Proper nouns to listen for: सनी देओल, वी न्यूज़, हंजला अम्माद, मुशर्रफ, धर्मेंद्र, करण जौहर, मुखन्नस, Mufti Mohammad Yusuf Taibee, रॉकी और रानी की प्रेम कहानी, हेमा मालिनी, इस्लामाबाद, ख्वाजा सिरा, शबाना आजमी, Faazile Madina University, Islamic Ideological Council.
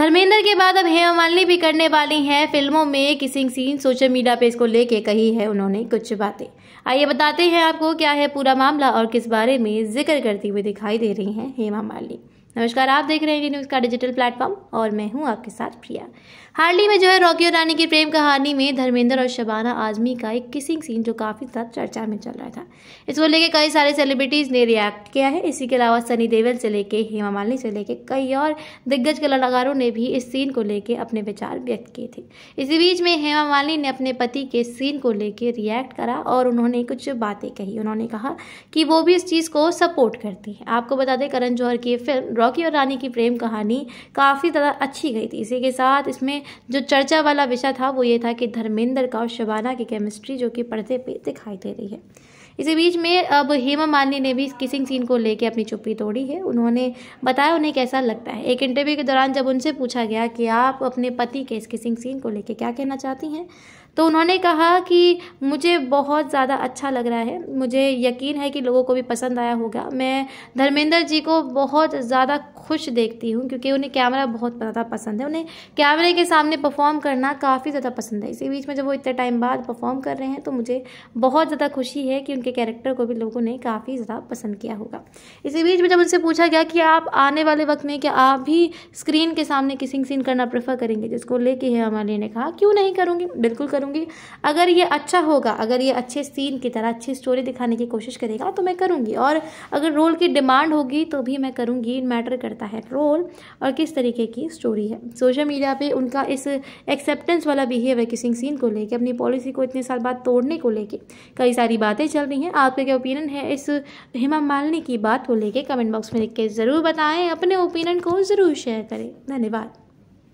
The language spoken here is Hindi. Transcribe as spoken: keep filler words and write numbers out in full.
धर्मेंद्र के बाद अब हेमा मालिनी भी करने वाली हैं फिल्मों में किसिंग सीन। सोशल मीडिया पे इसको लेके कही है उन्होंने कुछ बातें। आइए बताते हैं आपको क्या है पूरा मामला और किस बारे में जिक्र करती हुई दिखाई दे रही हैं हेमा मालिनी। नमस्कार, आप देख रहे हैं वी न्यूज़ का डिजिटल प्लेटफॉर्म और मैं हूं आपके साथ प्रिया। हाल ही में जो है रॉकी और रानी की प्रेम कहानी में धर्मेंद्र और शबाना आजमी का एक किसिंग सीन जो काफ़ी ज़्यादा चर्चा में चल रहा था, इसको लेके कई सारे सेलिब्रिटीज़ ने रिएक्ट किया है। इसी के अलावा सनी देओल से लेके हेमा मालिनी से लेके कई और दिग्गज कलाकारों ने भी इस सीन को लेके अपने विचार व्यक्त किए थे। इसी बीच में हेमा मालिनी ने अपने पति के सीन को लेके रिएक्ट करा और उन्होंने कुछ बातें कही। उन्होंने कहा कि वो भी इस चीज़ को सपोर्ट करती है। आपको बता दें, करण जौहर की फिल्म रॉकी और रानी की प्रेम कहानी काफ़ी ज़्यादा अच्छी गई थी। इसी के साथ इसमें जो चर्चा वाला विषय था वो ये था कि धर्मेंद्र का और शबाना की केमिस्ट्री जो कि पर्दे पे दिखाई दे रही है। इसी बीच में अब हेमा मालिनी ने भी इस किसिंग सीन को लेकर अपनी चुप्पी तोड़ी है। उन्होंने बताया उन्हें कैसा लगता है। एक इंटरव्यू के दौरान जब उनसे पूछा गया कि आप अपने पति के इस किसिंग सीन को लेकर क्या कहना चाहती हैं, तो उन्होंने कहा कि मुझे बहुत ज़्यादा अच्छा लग रहा है, मुझे यकीन है कि लोगों को भी पसंद आया होगा। मैं धर्मेंद्र जी को बहुत ज़्यादा खुश देखती हूँ क्योंकि उन्हें कैमरा बहुत ज़्यादा पसंद है, उन्हें कैमरे के सामने परफॉर्म करना काफ़ी ज़्यादा पसंद है। इसी बीच में जब वो इतने टाइम बाद परफॉर्म कर रहे हैं तो मुझे बहुत ज़्यादा खुशी है कि उनके कैरेक्टर को भी लोगों ने काफ़ी ज़्यादा पसंद किया होगा। इसी बीच में जब उनसे पूछा गया कि आप आने वाले वक्त में क्या आप भी स्क्रीन के सामने किसिंग सीन करना प्रेफर करेंगे, जिसको लेके हेमा मालिनी ने कहा क्यों नहीं करूँगी, बिल्कुल करूँगी। अगर ये अच्छा होगा, अगर ये अच्छे सीन की तरह अच्छी स्टोरी दिखाने की कोशिश करेगा तो मैं करूँगी, और अगर रोल की डिमांड होगी तो भी मैं करूँगी। मैटर करता है रोल और किस तरीके की स्टोरी है। सोशल मीडिया पे उनका इस एक्सेप्टेंस वाला बिहेवियर किसिंग सीन को लेके, अपनी पॉलिसी को इतने साल बाद तोड़ने को लेके कई सारी बातें चल रही हैं। आपका क्या ओपिनियन है इस हेमा मालिनी की बात को लेके? कमेंट बॉक्स में लिख के ज़रूर बताएं, अपने ओपिनियन को ज़रूर शेयर करें। धन्यवाद।